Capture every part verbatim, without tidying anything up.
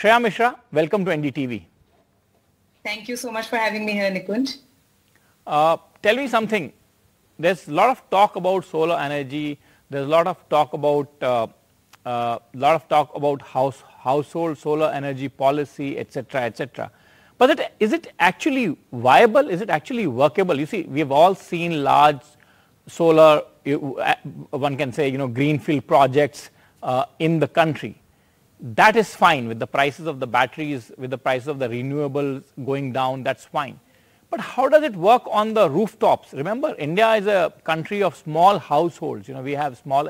Shreya Mishra, welcome to N D T V. Thank you so much for having me here, Nikunj. Uh, tell me something. There's a lot of talk about solar energy. There's a lot of talk about uh, uh, lot of talk about house household solar energy policy, et cetera, et cetera. But it, is it actually viable? Is it actually workable? You see, we have all seen large solar, one can say, you know, greenfield projects uh, in the country. That is fine with the prices of the batteries, with the prices of the renewables going down, that's fine. But how does it work on the rooftops? Remember, India is a country of small households. You know, we have small,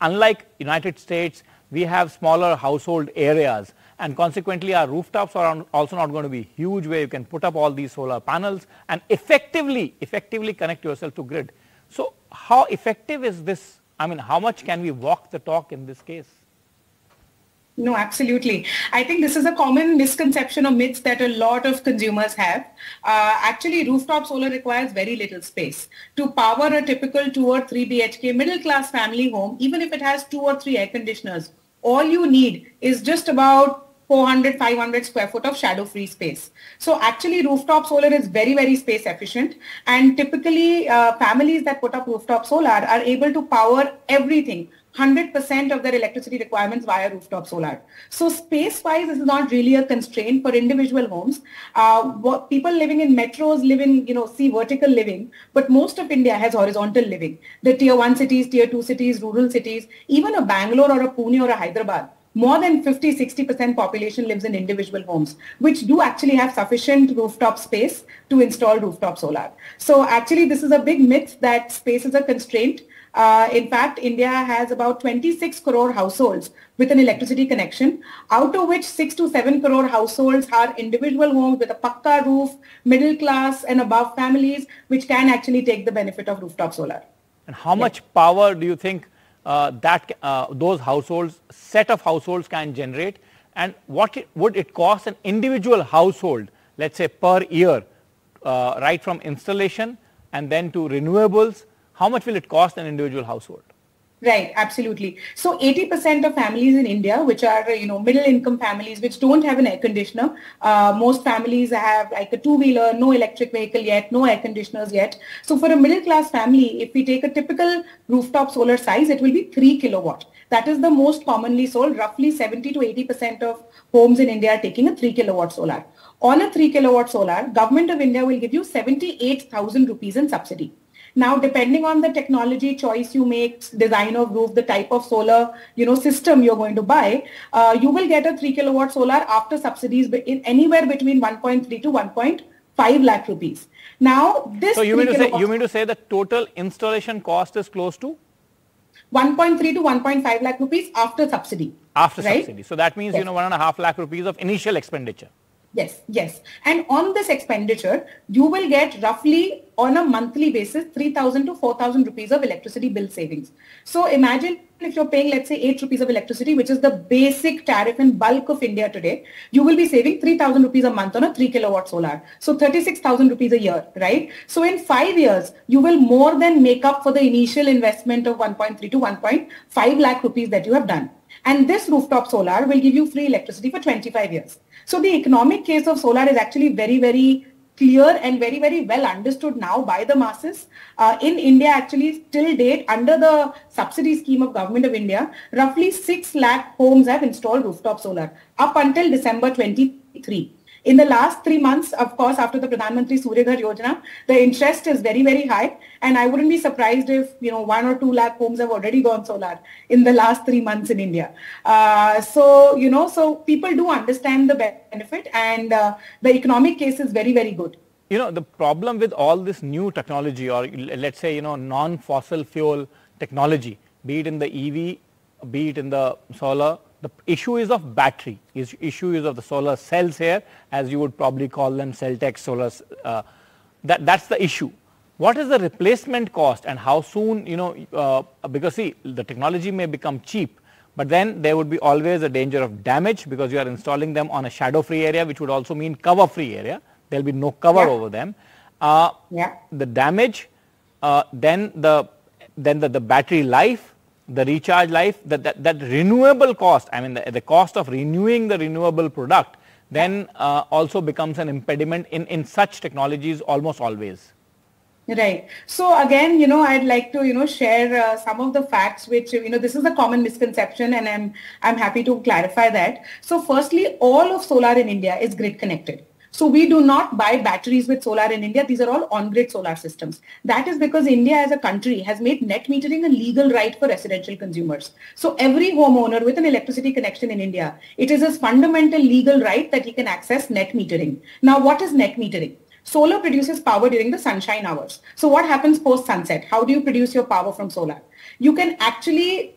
unlike United States, we have smaller household areas. And consequently, our rooftops are also not going to be huge where you can put up all these solar panels and effectively, effectively connect yourself to grid. So how effective is this? I mean, how much can we walk the talk in this case? No, absolutely. I think this is a common misconception or myth that a lot of consumers have. Uh, actually, rooftop solar requires very little space. To power a typical two or three B H K middle class family home, even if it has two or three air conditioners, all you need is just about four hundred, five hundred square foot of shadow free space. So actually rooftop solar is very, very space efficient, and typically uh, families that put up rooftop solar are able to power everything, one hundred percent of their electricity requirements via rooftop solar. So space-wise, this is not really a constraint for individual homes. Uh, what people living in metros live in, you know, see vertical living, but most of India has horizontal living. The tier one cities, tier two cities, rural cities, even a Bangalore or a Pune or a Hyderabad, more than fifty, sixty percent population lives in individual homes, which do actually have sufficient rooftop space to install rooftop solar. So actually, this is a big myth that space is a constraint. Uh, in fact, India has about twenty-six crore households with an electricity connection, out of which six to seven crore households are individual homes with a pakka roof, middle class and above families, which can actually take the benefit of rooftop solar. And how yeah. much power do you think uh, that uh, those households, set of households can generate? And what it, would it cost an individual household, let's say per year, uh, right from installation and then to renewables? How much will it cost an individual household? Right, absolutely. So eighty percent of families in India, which are, you know, middle income families, which don't have an air conditioner. Uh, most families have like a two wheeler, no electric vehicle yet, no air conditioners yet. So for a middle class family, if we take a typical rooftop solar size, it will be three kilowatt. That is the most commonly sold. Roughly seventy to eighty percent of homes in India are taking a three kilowatt solar. On a three kilowatt solar, Government of India will give you seventy-eight thousand rupees in subsidy. Now, depending on the technology choice you make, design of roof, the type of solar, you know, system you're going to buy, uh, you will get a three kilowatt solar after subsidies in anywhere between one point three to one point five lakh rupees. Now, this So, you mean, to say, you mean to say the total installation cost is close to? one point three to one point five lakh rupees after subsidy. After right? subsidy. So, that means, yes. you know, one and a half lakh rupees of initial expenditure. Yes, yes. And on this expenditure, you will get roughly on a monthly basis, three thousand to four thousand rupees of electricity bill savings. So imagine if you're paying, let's say, eight rupees of electricity, which is the basic tariff in bulk of India today, you will be saving three thousand rupees a month on a three kilowatt solar. So thirty-six thousand rupees a year, right? So in five years, you will more than make up for the initial investment of one point three to one point five lakh rupees that you have done. And this rooftop solar will give you free electricity for twenty-five years. So the economic case of solar is actually very, very clear and very, very well understood now by the masses. Uh, in India, actually, till date, under the subsidy scheme of Government of India, roughly six lakh homes have installed rooftop solar up until December twenty-three. In the last three months, of course, after the Pradhan Mantri Surya Ghar Yojana, the interest is very, very high. And I wouldn't be surprised if, you know, one or two lakh homes have already gone solar in the last three months in India. Uh, so, you know, so people do understand the benefit, and uh, the economic case is very, very good. You know, the problem with all this new technology, or let's say, you know, non-fossil fuel technology, be it in the E V, be it in the solar, the issue is of battery, is issue is of the solar cells here, as you would probably call them, cell tech solar, uh, that, that's the issue. What is the replacement cost, and how soon, you know, uh, because see, the technology may become cheap, but then there would be always a danger of damage because you are installing them on a shadow-free area, which would also mean cover-free area. There will be no cover yeah. over them. Uh, yeah. The damage, uh, then, the, then the, the battery life, the recharge life, that, that, that renewable cost, I mean the, the cost of renewing the renewable product, then uh, also becomes an impediment in, in such technologies almost always. Right. So again, you know, I'd like to, you know, share uh, some of the facts which, you know, this is a common misconception, and I'm, I'm happy to clarify that. So firstly, all of solar in India is grid connected. So we do not buy batteries with solar in India. These are all on-grid solar systems. That is because India as a country has made net metering a legal right for residential consumers. So every homeowner with an electricity connection in India, it is his fundamental legal right that he can access net metering. Now, what is net metering? Solar produces power during the sunshine hours. So what happens post sunset? How do you produce your power from solar? You can actually,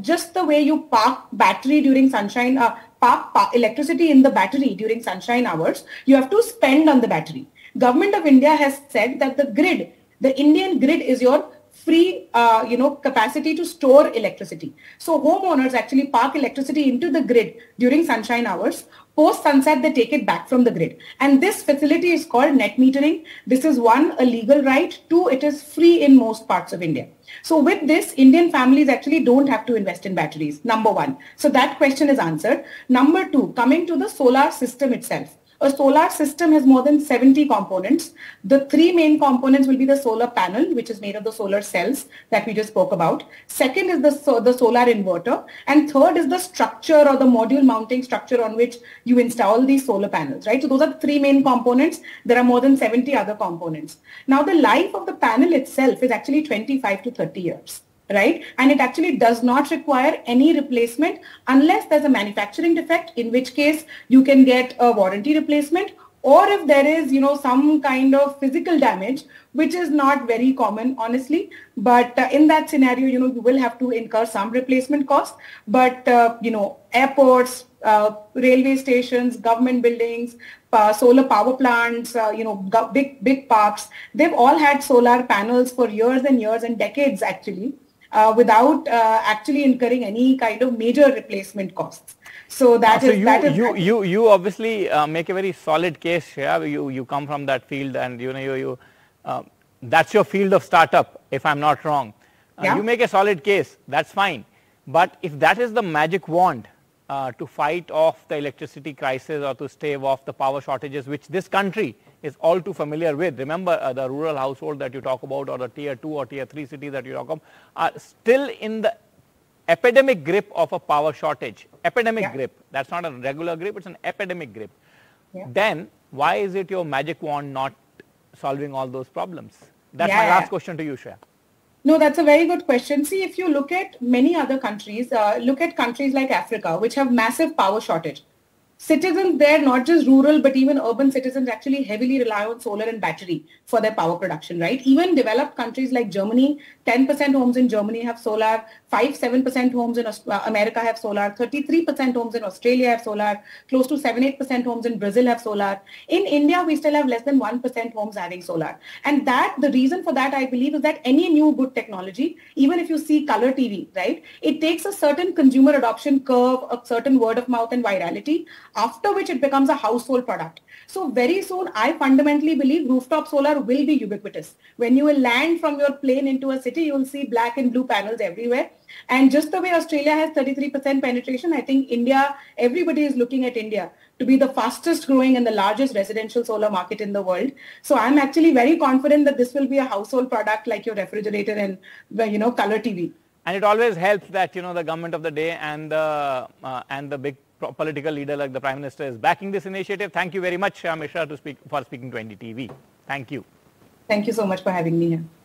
just the way you park battery during sunshine, uh, park electricity in the battery during sunshine hours, you have to spend on the battery. Government of India has said that the grid, the Indian grid is your free, uh, you know, capacity to store electricity. So homeowners actually park electricity into the grid during sunshine hours. Post sunset, they take it back from the grid. And this facility is called net metering. This is one, a legal right. Two, it is free in most parts of India. So with this, Indian families actually don't have to invest in batteries, number one. So that question is answered. Number two, coming to the solar system itself. A solar system has more than seventy components. The three main components will be the solar panel, which is made of the solar cells that we just spoke about. Second is the, so the solar inverter. And third is the structure or the module mounting structure on which you install these solar panels, right? So those are the three main components. There are more than seventy other components. Now, the life of the panel itself is actually twenty-five to thirty years. Right? And it actually does not require any replacement unless there's a manufacturing defect, in which case you can get a warranty replacement, or if there is, you know, some kind of physical damage, which is not very common, honestly. But uh, in that scenario, you know, you will have to incur some replacement costs. But, uh, you know, airports, uh, railway stations, government buildings, Uh, solar power plants, uh, you know, big, big parks, they've all had solar panels for years and years and decades actually, uh, without uh, actually incurring any kind of major replacement costs. So that so is... You, that is you, you, you obviously uh, make a very solid case, Shreya. You, you come from that field, and you know, you, you uh, that's your field of startup, if I'm not wrong. Uh, yeah. You make a solid case, that's fine. But if that is the magic wand, Uh, to fight off the electricity crisis or to stave off the power shortages, which this country is all too familiar with. Remember, uh, the rural household that you talk about, or the tier two or tier three cities that you talk about, are still in the epidemic grip of a power shortage. Epidemic yeah. grip. That's not a regular grip, it's an epidemic grip. Yeah. Then, why is it your magic wand not solving all those problems? That's yeah. my last question to you, Shreya. No, that's a very good question. See, if you look at many other countries, uh, look at countries like Africa, which have massive power shortage. Citizens there, not just rural, but even urban citizens actually heavily rely on solar and battery for their power production, right? Even developed countries like Germany, ten percent homes in Germany have solar, five to seven percent homes in America have solar, thirty-three percent homes in Australia have solar, close to seven to eight percent homes in Brazil have solar. In India, we still have less than one percent homes having solar. And that, the reason for that, I believe, is that any new good technology, even if you see color T V, right, it takes a certain consumer adoption curve, a certain word of mouth and virality, after which it becomes a household product. So very soon, I fundamentally believe rooftop solar will be ubiquitous. When you will land from your plane into a city, you will see black and blue panels everywhere. And just the way Australia has thirty-three percent penetration, I think India, everybody is looking at India to be the fastest growing and the largest residential solar market in the world. So I'm actually very confident that this will be a household product like your refrigerator and, you know, color T V. And it always helps that, you know, the government of the day and the, uh, and the big political leader like the Prime Minister is backing this initiative. Thank you very much, Shreya Mishra, to speak, for speaking to N D T V. Thank you. Thank you so much for having me here.